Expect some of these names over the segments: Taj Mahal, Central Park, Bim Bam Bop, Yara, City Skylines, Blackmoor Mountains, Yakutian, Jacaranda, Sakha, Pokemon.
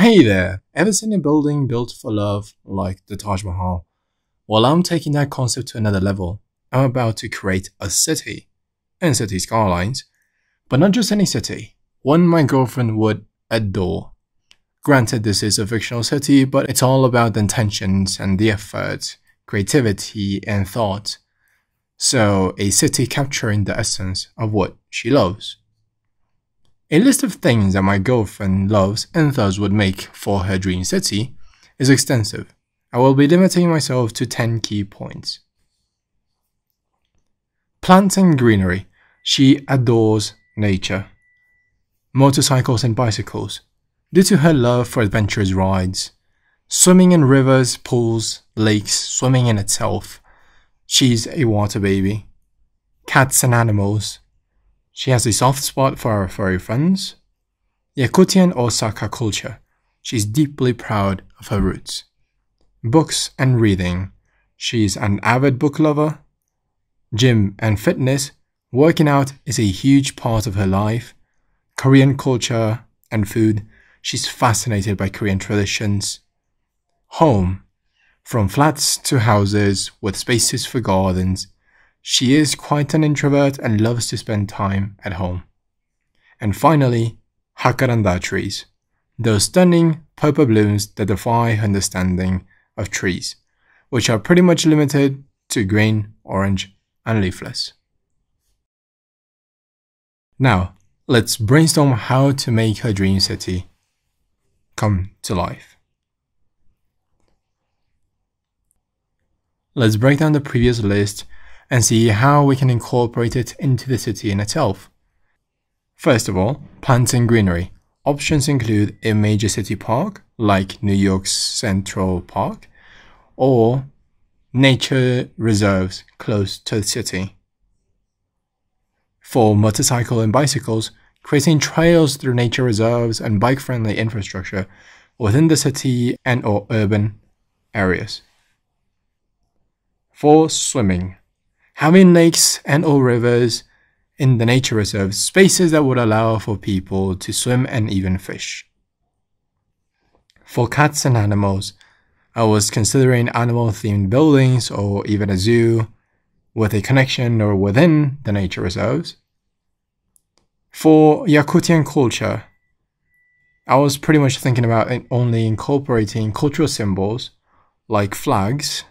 Hey there! Ever seen a building built for love like the Taj Mahal? Well, I'm taking that concept to another level. I'm about to create a city in City Skylines, but not just any city, one my girlfriend would adore. Granted, this is a fictional city, but it's all about the intentions and the effort, creativity and thought. So, a city capturing the essence of what she loves. A list of things that my girlfriend loves and thus would make for her dream city is extensive. I will be limiting myself to 10 key points. Plants and greenery. She adores nature. Motorcycles and bicycles, due to her love for adventurous rides. Swimming in rivers, pools, lakes, swimming in itself. She's a water baby. Cats and animals. She has a soft spot for our furry friends. Yakutian or Sakha culture. She's deeply proud of her roots. Books and reading. She's an avid book lover. Gym and fitness. Working out is a huge part of her life. Korean culture and food. She's fascinated by Korean traditions. Home. From flats to houses with spaces for gardens. She is quite an introvert and loves to spend time at home. And finally, Jacaranda trees. Those stunning purple blooms that defy her understanding of trees, which are pretty much limited to green, orange, and leafless. Now, let's brainstorm how to make her dream city come to life. Let's break down the previous list and see how we can incorporate it into the city in itself. First of all, plants and greenery. Options include a major city park, like New York's Central Park, or nature reserves close to the city. For motorcycle and bicycles, creating trails through nature reserves and bike-friendly infrastructure within the city and/or urban areas. For swimming, having lakes and/or rivers in the nature reserve, spaces that would allow for people to swim and even fish. For cats and animals, I was considering animal-themed buildings or even a zoo with a connection or within the nature reserves. For Yakutian culture, I was pretty much thinking about only incorporating cultural symbols like flags.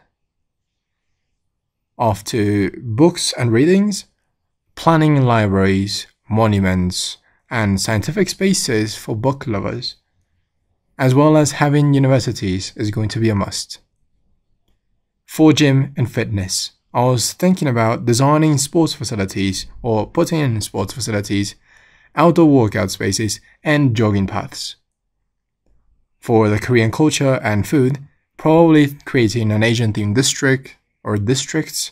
After books and readings, planning libraries, monuments, and scientific spaces for book lovers, as well as having universities is going to be a must. For gym and fitness, I was thinking about designing sports facilities or putting in sports facilities, outdoor workout spaces, and jogging paths. For the Korean culture and food, probably creating an Asian-themed district, or districts,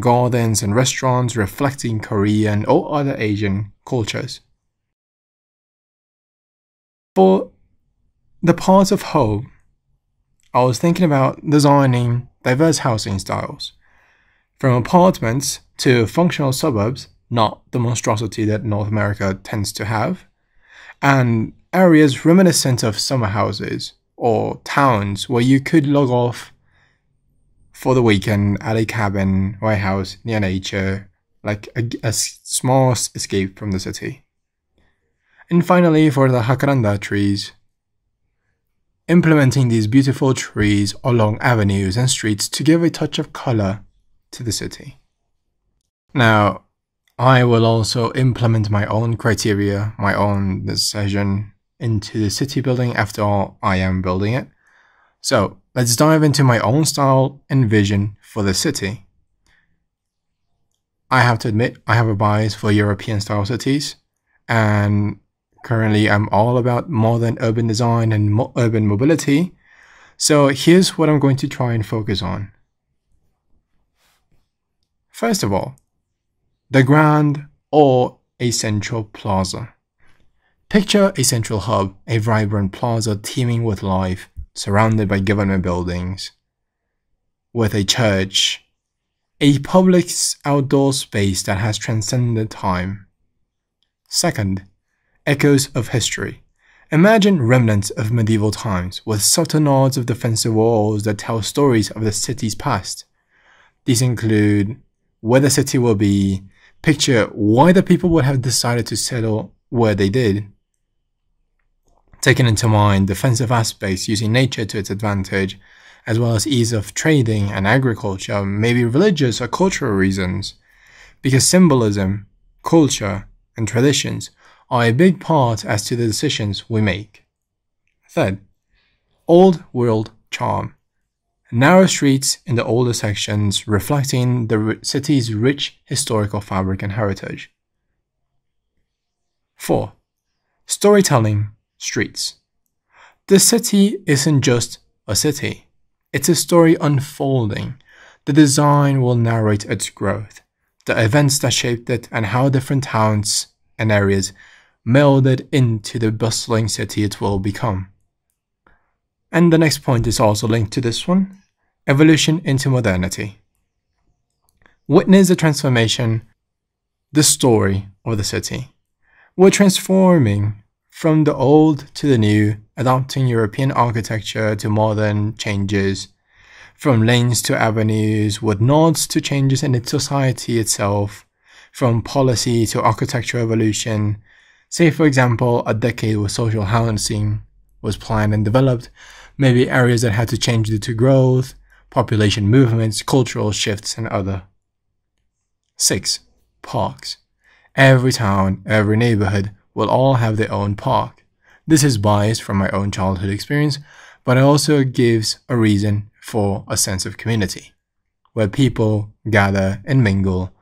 gardens and restaurants reflecting Korean or other Asian cultures. For the part of home, I was thinking about designing diverse housing styles, from apartments to functional suburbs, not the monstrosity that North America tends to have, and areas reminiscent of summer houses or towns where you could log off for the weekend at a cabin or a house near nature, like a small escape from the city. And finally, for the jacaranda trees, implementing these beautiful trees along avenues and streets to give a touch of color to the city. Now, I will also implement my own criteria, my own decision into the city building. After all, I am building it. So, let's dive into my own style and vision for the city. I have to admit, I have a bias for European style cities, and currently I'm all about modern urban design and urban mobility. So here's what I'm going to try and focus on. First of all, the Grand or a central plaza. Picture a central hub, a vibrant plaza teeming with life, surrounded by government buildings, with a church, a public outdoor space that has transcended time. Second, echoes of history, Imagine remnants of medieval times with subtle nods of defensive walls that tell stories of the city's past. These include where the city will be, picture why the people would have decided to settle where they did, taking into mind defensive aspects using nature to its advantage, as well as ease of trading and agriculture, maybe religious or cultural reasons, because symbolism, culture, and traditions are a big part as to the decisions we make. Third, old world charm. Narrow streets in the older sections reflecting the city's rich historical fabric and heritage. 4. Storytelling streets. The city isn't just a city. It's a story unfolding. The design will narrate its growth, the events that shaped it, and how different towns and areas melded into the bustling city it will become. And the next point is also linked to this one: evolution into modernity. Witness the transformation, the story of the city. We're transforming from the old to the new, adopting European architecture to modern changes, from lanes to avenues, with nods to changes in its society itself, from policy to architectural evolution. Say, for example, a decade with social housing was planned and developed, maybe areas that had to change due to growth, population movements, cultural shifts, and other. 6. Parks. Every town, every neighborhood will all have their own park. This is biased from my own childhood experience, but it also gives a reason for a sense of community, where people gather and mingle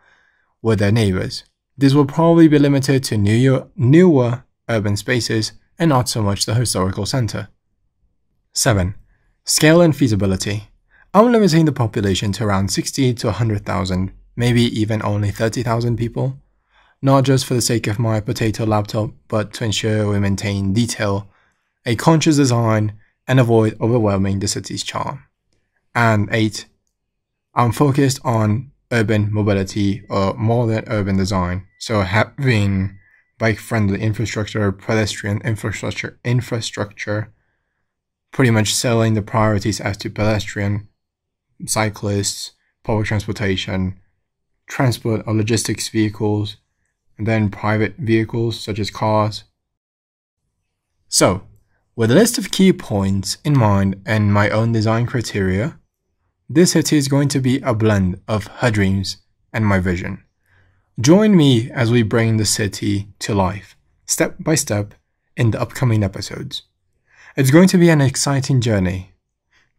with their neighbors. This will probably be limited to newer urban spaces, and not so much the historical center. 7. Scale and feasibility. I'm limiting the population to around 60 to 100,000, maybe even only 30,000 people. Not just for the sake of my potato laptop, but to ensure we maintain detail, a conscious design, and avoid overwhelming the city's charm. And 8. I'm focused on urban mobility or modern urban design, so having bike-friendly infrastructure, pedestrian infrastructure, pretty much selling the priorities as to pedestrian, cyclists, public transportation, transport or logistics vehicles, and then private vehicles such as cars. So, with a list of key points in mind and my own design criteria, this city is going to be a blend of her dreams and my vision. Join me as we bring the city to life, step by step, in the upcoming episodes. It's going to be an exciting journey.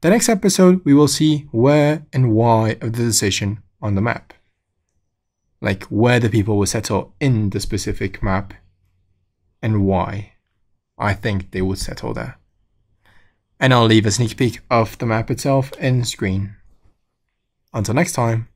The next episode, we will see where and why of the decision on the map. Like where the people will settle in the specific map and why I think they would settle there. And I'll leave a sneak peek of the map itself in screen. Until next time.